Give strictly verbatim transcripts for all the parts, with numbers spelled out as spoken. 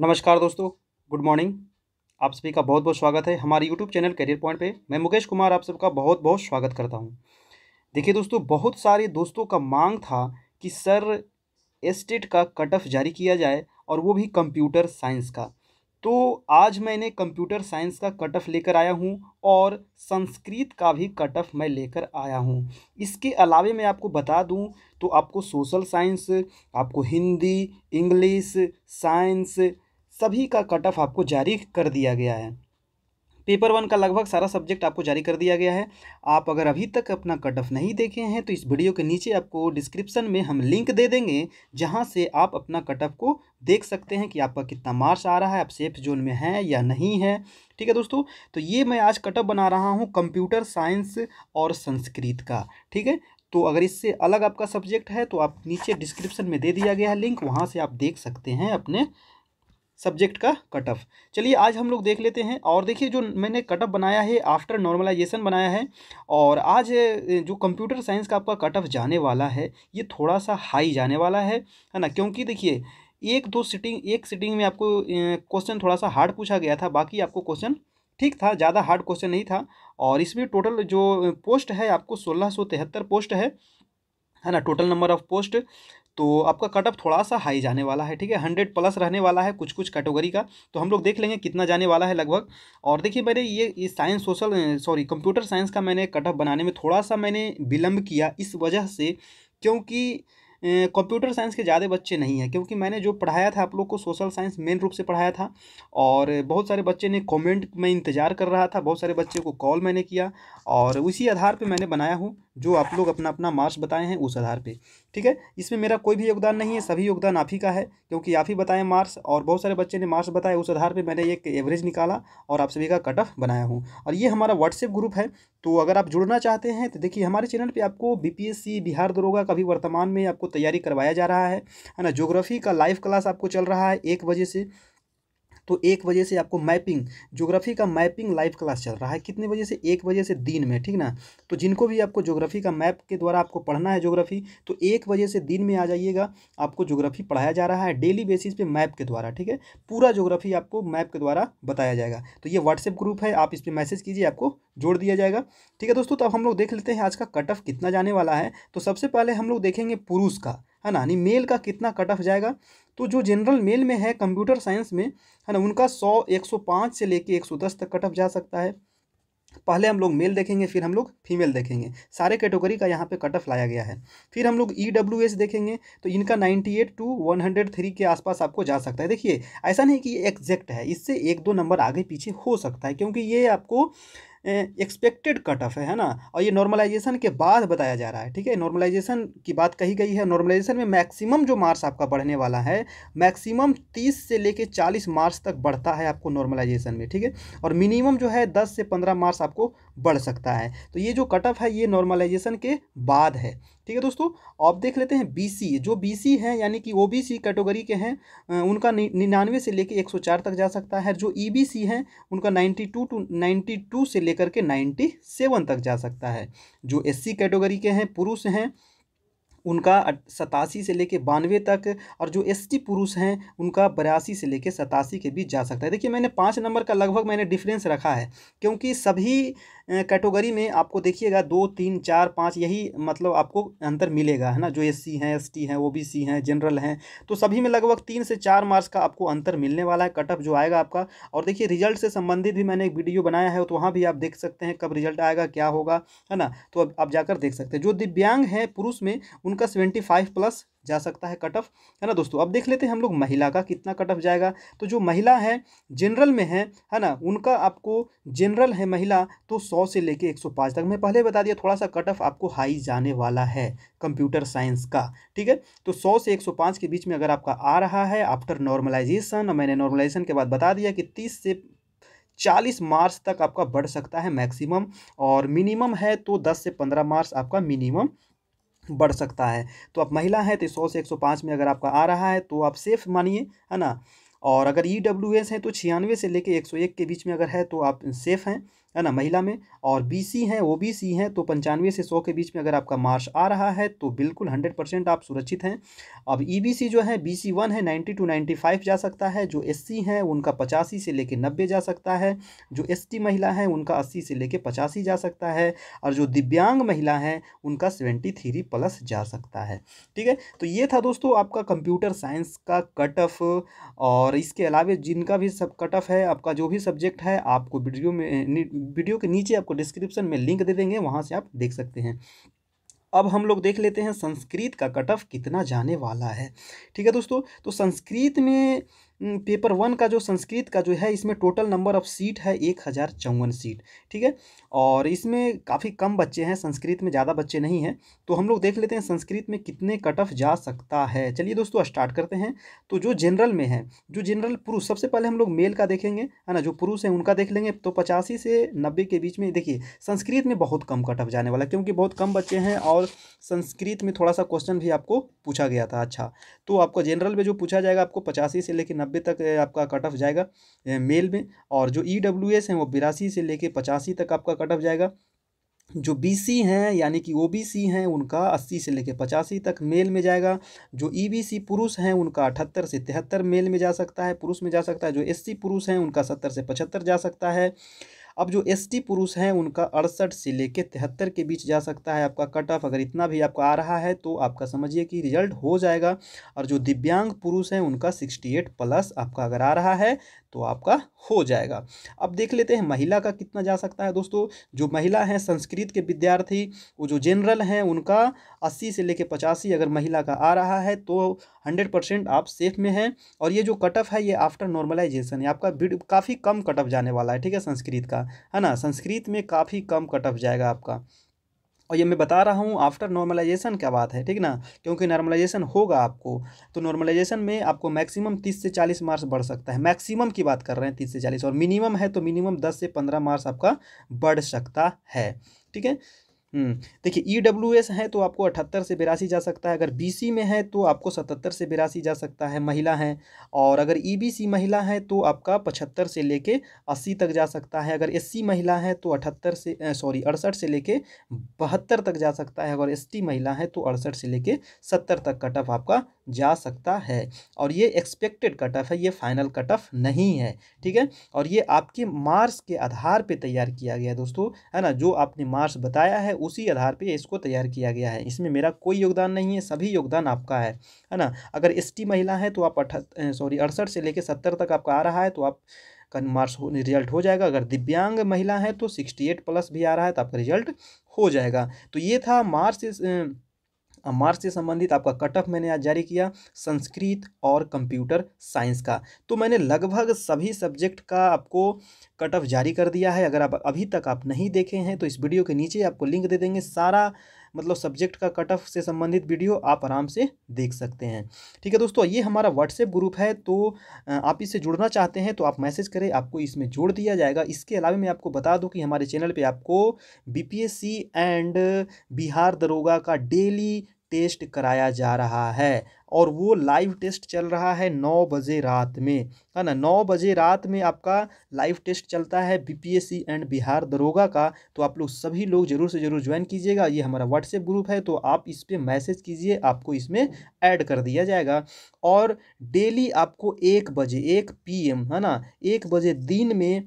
नमस्कार दोस्तों, good morning. आप सभी का बहुत बहुत स्वागत है हमारे यूट्यूब चैनल करियर पॉइंट पे। मैं मुकेश कुमार आप सबका बहुत बहुत स्वागत करता हूं। देखिए दोस्तों, बहुत सारे दोस्तों का मांग था कि सर एस्टेट का कट ऑफ जारी किया जाए और वो भी कंप्यूटर साइंस का। तो आज मैंने कंप्यूटर साइंस का कट ऑफ लेकर आया हूँ और संस्कृत का भी कट ऑफ मैं लेकर आया हूँ। इसके अलावे मैं आपको बता दूँ तो आपको सोशल साइंस, आपको हिंदी, इंग्लिश, साइंस सभी का कट ऑफ आपको जारी कर दिया गया है। पेपर वन का लगभग सारा सब्जेक्ट आपको जारी कर दिया गया है। आप अगर अभी तक अपना कट ऑफ नहीं देखे हैं तो इस वीडियो के नीचे आपको डिस्क्रिप्शन में हम लिंक दे देंगे जहां से आप अपना कट ऑफ को देख सकते हैं कि आपका कितना मार्क्स आ रहा है, आप सेफ जोन में हैं या नहीं है। ठीक है दोस्तों, तो ये मैं आज कट ऑफ बना रहा हूँ कंप्यूटर साइंस और संस्कृत का। ठीक है, तो अगर इससे अलग आपका सब्जेक्ट है तो आप नीचे डिस्क्रिप्शन में दे दिया गया है लिंक, वहाँ से आप देख सकते हैं अपने सब्जेक्ट का कट ऑफ। चलिए आज हम लोग देख लेते हैं। और देखिए जो मैंने कट ऑफ बनाया है आफ्टर नॉर्मलाइजेशन बनाया है, और आज जो कंप्यूटर साइंस का आपका कट ऑफ जाने वाला है ये थोड़ा सा हाई जाने वाला है है ना, क्योंकि देखिए एक दो सिटिंग एक सिटिंग में आपको क्वेश्चन थोड़ा सा हार्ड पूछा गया था, बाकी आपको क्वेश्चन ठीक था, ज़्यादा हार्ड क्वेश्चन नहीं था। और इसमें टोटल जो पोस्ट है आपको सोलह सौ तिहत्तर पोस्ट है है ना, टोटल नंबर ऑफ पोस्ट। तो आपका कट ऑफ थोड़ा सा हाई जाने वाला है। ठीक है, हंड्रेड प्लस रहने वाला है कुछ कुछ कैटेगरी का। तो हम लोग देख लेंगे कितना जाने वाला है लगभग। और देखिए मैंने ये science social sorry computer science का मैंने कट ऑफ बनाने में थोड़ा सा मैंने विलम्ब किया इस वजह से क्योंकि कंप्यूटर साइंस के ज़्यादा बच्चे नहीं हैं, क्योंकि मैंने जो पढ़ाया था आप लोग को सोशल साइंस मेन रूप से पढ़ाया था। और बहुत सारे बच्चे ने कमेंट में इंतज़ार कर रहा था, बहुत सारे बच्चे को कॉल मैंने किया, और उसी आधार पे मैंने बनाया हूँ जो आप लोग अपना अपना मार्क्स बताए हैं उस आधार पे। ठीक है, इसमें मेरा कोई भी योगदान नहीं है, सभी योगदान आप ही का है, क्योंकि आप ही बताएं मार्क्स, और बहुत सारे बच्चे ने मार्क्स बताए, उस आधार पे मैंने एक एवरेज निकाला और आप सभी का कट ऑफ बनाया हूँ। और ये हमारा व्हाट्सएप ग्रुप है, तो अगर आप जुड़ना चाहते हैं तो देखिए हमारे चैनल पर आपको बीपीएससी बिहार दरोगा का भी वर्तमान में आपको तैयारी करवाया जा रहा है है ना। ज्योग्राफी का लाइव क्लास आपको चल रहा है एक बजे से, तो एक बजे से आपको मैपिंग, ज्योग्राफी का मैपिंग लाइव क्लास चल रहा है। कितने बजे से? एक बजे से दिन में, ठीक ना। तो जिनको भी आपको ज्योग्राफी का मैप के द्वारा आपको पढ़ना है ज्योग्राफी, तो एक बजे से दिन में आ जाइएगा, आपको ज्योग्राफी पढ़ाया जा रहा है डेली बेसिस पे मैप के द्वारा। ठीक है, पूरा ज्योग्राफी आपको मैप के द्वारा बताया जाएगा। तो ये व्हाट्सएप ग्रुप है, आप इस पर मैसेज कीजिए, आपको जोड़ दिया जाएगा। ठीक है दोस्तों, तो अब हम लोग देख लेते हैं आज का कट ऑफ कितना जाने वाला है। तो सबसे पहले हम लोग देखेंगे पुरुष का, है ना, यानी मेल का कितना कट ऑफ जाएगा। तो जो जनरल मेल में है कंप्यूटर साइंस में, है ना, उनका सौ एक सौ पाँच से लेके एक सौ दस तक कट ऑफ जा सकता है। पहले हम लोग मेल देखेंगे, फिर हम लोग फीमेल देखेंगे। सारे कैटेगरी का यहाँ पे कट ऑफ लाया गया है। फिर हम लोग ई डब्ल्यू एस देखेंगे, तो इनका ninety eight to one hundred three के आसपास आपको जा सकता है। देखिए ऐसा नहीं कि ये एग्जैक्ट है, इससे एक दो नंबर आगे पीछे हो सकता है, क्योंकि ये आपको एक्सपेक्टेड कट ऑफ है, है ना, और ये नॉर्मलाइजेशन के बाद बताया जा रहा है। ठीक है, नॉर्मलाइजेशन की बात कही गई है। नॉर्मलाइजेशन में मैक्सिमम जो मार्क्स आपका बढ़ने वाला है, मैक्सिमम तीस से लेके चालीस मार्क्स तक बढ़ता है आपको नॉर्मलाइजेशन में। ठीक है, और मिनिमम जो है दस से पंद्रह मार्क्स आपको बढ़ सकता है। तो ये जो कट ऑफ है ये नॉर्मलाइजेशन के बाद है। ठीक है दोस्तों, अब देख लेते हैं बीसी। जो बीसी हैं यानी कि ओबीसी कैटेगरी के हैं, उनका निन्यानवे से लेके एक सौ चार तक जा सकता है। जो ईबीसी हैं उनका बानवे टू बानवे से लेकर के सत्तानवे तक जा सकता है। जो एससी कैटेगरी के हैं पुरुष हैं उनका सतासी से लेके बानवे तक, और जो एसटी पुरुष हैं उनका बयासी से लेके सतासी के बीच जा सकता है। देखिए मैंने पाँच नंबर का लगभग मैंने डिफरेंस रखा है, क्योंकि सभी कैटेगरी में आपको देखिएगा दो तीन चार पाँच यही मतलब आपको अंतर मिलेगा, है ना। जो एससी हैं, एसटी हैं, ओबीसी हैं, जनरल हैं, तो सभी में लगभग तीन से चार मार्क्स का आपको अंतर मिलने वाला है कट ऑफ जो आएगा आपका। और देखिए रिजल्ट से संबंधित भी मैंने एक वीडियो बनाया है, तो वहाँ भी आप देख सकते हैं कब रिजल्ट आएगा, क्या होगा, है ना, तो अब आप जाकर देख सकते हैं। जो दिव्यांग हैं पुरुष में उनका सेवेंटी फाइव प्लस जा सकता है कट ऑफ, है ना दोस्तों। अब देख लेते हैं हम लोग महिला का कितना कट ऑफ जाएगा। तो जो महिला है जनरल में है, है ना, उनका आपको जनरल है महिला तो सौ से लेके एक सौ पाँच तक। मैं पहले बता दिया थोड़ा सा कट ऑफ आपको हाई जाने वाला है कंप्यूटर साइंस का। ठीक है, तो सौ से एक सौ पाँच के बीच में अगर आपका आ रहा है आफ्टर नॉर्मलाइजेशन, मैंने नॉर्मलाइजेशन के बाद बता दिया कि तीस से चालीस मार्क्स तक आपका बढ़ सकता है मैक्सिमम, और मिनिमम है तो दस से पंद्रह मार्क्स आपका मिनिमम बढ़ सकता है। तो आप महिला हैं तो सौ से एक सौ पाँच में अगर आपका आ रहा है तो आप सेफ मानिए, है ना। और अगर ई डब्ल्यू एस है तो छियानवे से लेके एक सौ एक के बीच में अगर है तो आप सेफ़ हैं, है ना महिला में, और बीसी हैं ओबीसी हैं, तो पंचानवे से सौ के बीच में अगर आपका मार्क्स आ रहा है तो बिल्कुल हंड्रेड परसेंट आप सुरक्षित हैं। अब ईबीसी जो है बीसी वन है नाइन्टी टू नाइन्टी फाइव जा सकता है, जो एससी हैं उनका पचासी से लेकर नब्बे जा सकता है, जो एसटी महिला है उनका अस्सी से लेकर पचासी जा सकता है, और जो दिव्यांग महिला हैं उनका सेवेंटी थ्री प्लस जा सकता है। ठीक है, तो ये था दोस्तों आपका कंप्यूटर साइंस का कट ऑफ, और इसके अलावा जिनका भी सब कट ऑफ है आपका जो भी सब्जेक्ट है आपको वीडियो में वीडियो के नीचे आपको डिस्क्रिप्शन में लिंक दे देंगे, वहाँ से आप देख सकते हैं। अब हम लोग देख लेते हैं संस्कृत का कट ऑफ कितना जाने वाला है। ठीक है दोस्तों, तो संस्कृत में पेपर वन का जो संस्कृत का जो है इसमें टोटल नंबर ऑफ़ सीट है एक हज़ार चौवन सीट। ठीक है, और इसमें काफ़ी कम बच्चे हैं संस्कृत में, ज़्यादा बच्चे नहीं हैं। तो हम लोग देख लेते हैं संस्कृत में कितने कट ऑफ जा सकता है। चलिए दोस्तों स्टार्ट करते हैं। तो जो जनरल में है, जो जनरल पुरुष, सबसे पहले हम लोग मेल का देखेंगे, है ना, जो पुरुष हैं उनका देख लेंगे। तो पचासी से नब्बे के बीच में, देखिए संस्कृत में बहुत कम कट ऑफ जाने वाला है क्योंकि बहुत कम बच्चे हैं और संस्कृत में थोड़ा सा क्वेश्चन भी आपको पूछा गया था। अच्छा, तो आपको जनरल में जो पूछा जाएगा आपको पचासी से लेकर नब्बे तक आपका कट ऑफ जाएगा मेल में, और जो ई डब्ल्यू एस हैं वो बिरासी से लेके पचासी तक आपका कट ऑफ जाएगा। जो बीसी हैं यानी कि ओबीसी हैं उनका अस्सी से लेके पचासी तक मेल में जाएगा। जो ईबीसी पुरुष हैं उनका अठहत्तर से तिहत्तर मेल में जा सकता है, पुरुष में जा सकता है। जो एससी पुरुष हैं उनका सत्तर से पचहत्तर जा सकता है। अब जो एसटी पुरुष हैं उनका अड़सठ से लेके तिहत्तर के बीच जा सकता है आपका कट ऑफ। अगर इतना भी आपका आ रहा है तो आपका समझिए कि रिजल्ट हो जाएगा। और जो दिव्यांग पुरुष हैं उनका अड़सठ प्लस आपका अगर आ रहा है तो आपका हो जाएगा। अब देख लेते हैं महिला का कितना जा सकता है। दोस्तों जो महिला हैं संस्कृत के विद्यार्थी, वो जो जनरल हैं उनका अस्सी से लेके पचासी अगर महिला का आ रहा है तो हंड्रेड परसेंट आप सेफ में हैं। और ये जो कट ऑफ है ये आफ्टर नॉर्मलाइजेशन है, आपका काफ़ी कम कट ऑफ जाने वाला है। ठीक है, संस्कृत का, है ना, संस्कृत में काफ़ी कम कट ऑफ जाएगा आपका। और ये मैं बता रहा हूँ आफ्टर नॉर्मलाइजेशन क्या बात है, ठीक ना, क्योंकि नॉर्मलाइजेशन होगा आपको। तो नॉर्मलाइजेशन में आपको मैक्सिमम तीस से चालीस मार्क्स बढ़ सकता है, मैक्सिमम की बात कर रहे हैं तीस से चालीस, और मिनिमम है तो मिनिमम दस से पंद्रह मार्क्स आपका बढ़ सकता है। ठीक है, देखिए ई डब्ल्यू एस है तो आपको अठहत्तर से बिरासी जा सकता है। अगर बी सी में है तो आपको सतहत्तर से बिरासी जा सकता है महिला हैं, और अगर ई बी सी महिला है तो आपका पचहत्तर से लेके अस्सी तक जा सकता है। अगर एस सी महिला है तो अठहत्तर से सॉरी अड़सठ से लेके बहत्तर तक जा सकता है। अगर एस टी महिला है तो अड़सठ से लेके सत्तर तक कट ऑफ आपका जा सकता है। और ये एक्सपेक्टेड कट ऑफ है, ये फाइनल कट ऑफ नहीं है। ठीक है, और ये आपके मार्क्स के आधार पे तैयार किया गया है दोस्तों, है ना, जो आपने मार्क्स बताया है उसी आधार पे इसको तैयार किया गया है। इसमें मेरा कोई योगदान नहीं है, सभी योगदान आपका है, है ना। अगर एसटी महिला है तो आप अठहत्तर सॉरी अड़सठ से लेकर सत्तर तक आपका आ रहा है तो आप का मार्क्स रिजल्ट हो जाएगा। अगर दिव्यांग महिला है तो सिक्सटी एट प्लस भी आ रहा है तो आपका रिजल्ट हो जाएगा। तो ये था मार्क्स मार्क्स से संबंधित आपका कट ऑफ मैंने आज जारी किया संस्कृत और कंप्यूटर साइंस का। तो मैंने लगभग सभी सब्जेक्ट का आपको कट ऑफ जारी कर दिया है। अगर आप अभी तक आप नहीं देखे हैं तो इस वीडियो के नीचे आपको लिंक दे देंगे, सारा मतलब सब्जेक्ट का कट ऑफ से संबंधित वीडियो आप आराम से देख सकते हैं। ठीक है दोस्तों, ये हमारा व्हाट्सएप ग्रुप है, तो आप इससे जुड़ना चाहते हैं तो आप मैसेज करें, आपको इसमें जोड़ दिया जाएगा। इसके अलावा मैं आपको बता दूं कि हमारे चैनल पे आपको बीपीएससी एंड बिहार दरोगा का डेली टेस्ट कराया जा रहा है, और वो लाइव टेस्ट चल रहा है नौ बजे रात में, है ना, नौ बजे रात में आपका लाइव टेस्ट चलता है बीपीएससी एंड बिहार दरोगा का। तो आप लोग सभी लोग ज़रूर से ज़रूर ज्वाइन कीजिएगा। ये हमारा व्हाट्सएप ग्रुप है, तो आप इस पर मैसेज कीजिए, आपको इसमें ऐड कर दिया जाएगा। और डेली आपको एक बजे एक पीएम है ना एक बजे दिन में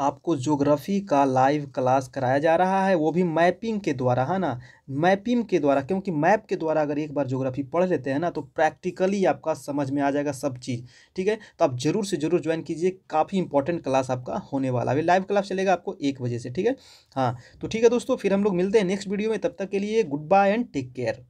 आपको ज्योग्राफी का लाइव क्लास कराया जा रहा है, वो भी मैपिंग के द्वारा, है ना, मैपिंग के द्वारा, क्योंकि मैप के द्वारा अगर एक बार ज्योग्राफी पढ़ लेते हैं ना तो प्रैक्टिकली आपका समझ में आ जाएगा सब चीज़। ठीक है, तो आप ज़रूर से ज़रूर ज्वाइन कीजिए, काफ़ी इंपॉर्टेंट क्लास आपका होने वाला है। लाइव क्लास चलेगा आपको एक बजे से। ठीक है, हाँ, तो ठीक है दोस्तों, फिर हम लोग मिलते हैं नेक्स्ट वीडियो में। तब तक के लिए good bye and take care.